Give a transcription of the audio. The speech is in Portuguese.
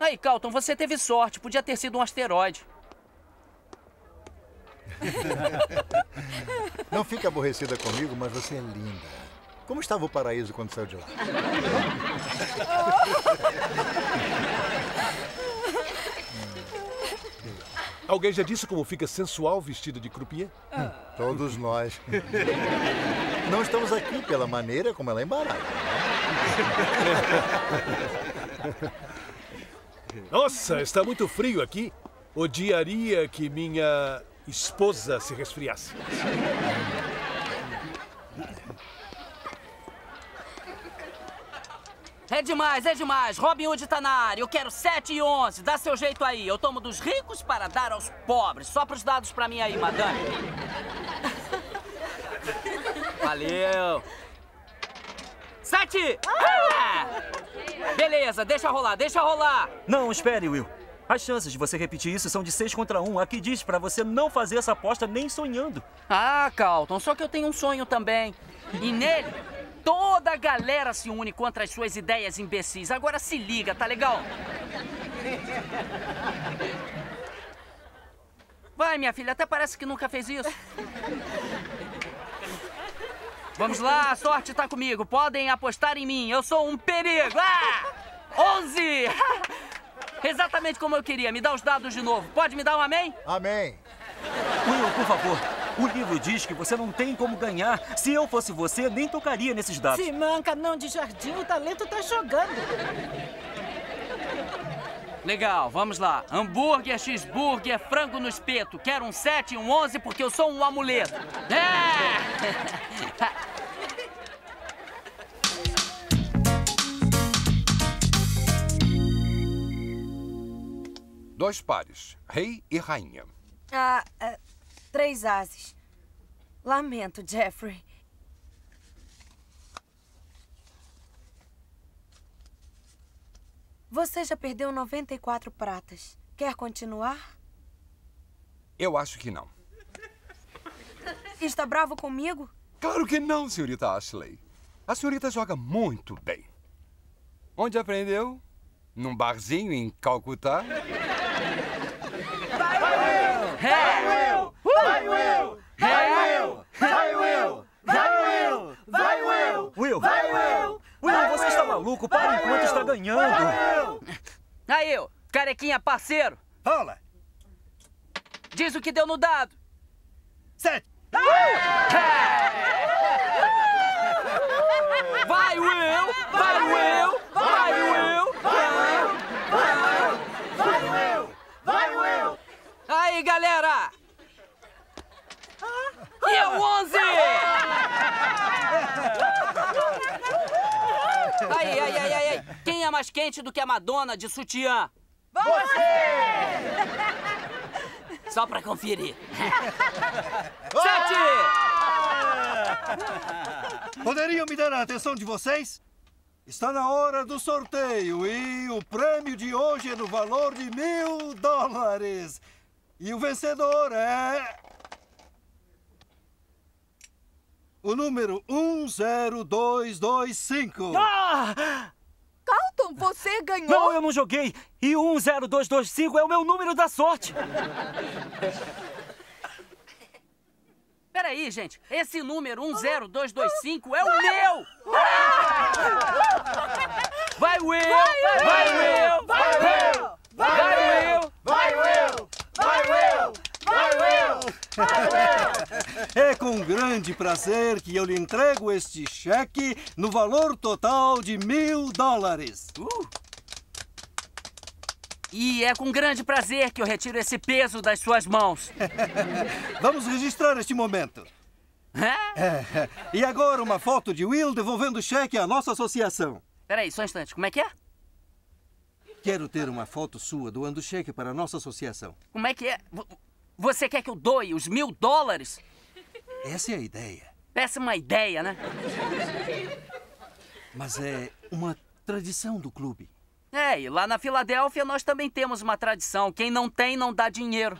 Aí, Carlton, você teve sorte. Podia ter sido um asteroide. Não fique aborrecida comigo, mas você é linda. Como estava o paraíso quando saiu de lá? Alguém já disse como fica sensual vestido de croupier? Todos nós. Não estamos aqui pela maneira como ela embaralha. Nossa, está muito frio aqui. Odiaria que minha esposa se resfriasse. É demais, é demais. Robin Hood tá na área. Eu quero 7 e 11. Dá seu jeito aí. Eu tomo dos ricos para dar aos pobres. Só pros dados pra mim aí, madame. Valeu. 7! É! Beleza, deixa rolar, deixa rolar. Não, espere, Will. As chances de você repetir isso são de 6 contra 1. Aqui diz pra você não fazer essa aposta nem sonhando. Ah, Carlton, só que eu tenho um sonho também. E nele... toda a galera se une contra as suas ideias imbecis. Agora se liga, tá legal? Vai, minha filha, até parece que nunca fez isso. Vamos lá, a sorte tá comigo. Podem apostar em mim, eu sou um perigo. 11! Exatamente como eu queria. Me dá os dados de novo. Pode me dar um amém? Amém. Will, por favor. O livro diz que você não tem como ganhar. Se eu fosse você, nem tocaria nesses dados. Se manca não de jardim, o talento tá jogando. Legal, vamos lá. Hambúrguer, cheeseburger, frango no espeto. Quero um 7 e um 11 porque eu sou um amuleto. É! Dois pares, rei e rainha. Ah... 3 ases. Lamento, Jeffrey. Você já perdeu 94 pratas. Quer continuar? Eu acho que não. Está bravo comigo? Claro que não, senhorita Ashley. A senhorita joga muito bem. Onde aprendeu? Num barzinho em Calcutá. Vai, Will! Vai, Will! Vai, Will! Vai, Will! Vai, Will! Will! Vai, Will! Will, você está maluco? Para enquanto está ganhando! Aí, eu, carequinha parceiro! Rola! Diz o que deu no dado! 7! Vai, Will! Vai, Will! Vai, Will! Vai, Will! Vai, Will! Aí, galera! E é o 11! Aí, aí, aí, aí! Quem é mais quente do que a Madonna de sutiã? Você! Só pra conferir. 7! Poderiam me dar a atenção de vocês? Está na hora do sorteio e o prêmio de hoje é no valor de $1000. E o vencedor é... o número 10225. Ah! Carlton, você ganhou! Não, eu não joguei. E 10225 é o meu número da sorte. Peraí, gente. Esse número 10225 é o meu! Vai, Will! Vai, Will! Vai, Will! Vai, Will! Vai, Will! Vai, Will! Vai, Will! É com grande prazer que eu lhe entrego este cheque no valor total de $1000. E é com grande prazer que eu retiro esse peso das suas mãos. Vamos registrar este momento. E agora uma foto de Will devolvendo o cheque à nossa associação. Peraí, só um instante. Como é que é? Quero ter uma foto sua doando o cheque para a nossa associação. Como é que é? Você quer que eu doe os $1000? Essa é a ideia. Péssima ideia, né? Mas é uma tradição do clube. É, e lá na Filadélfia nós também temos uma tradição. Quem não tem, não dá dinheiro.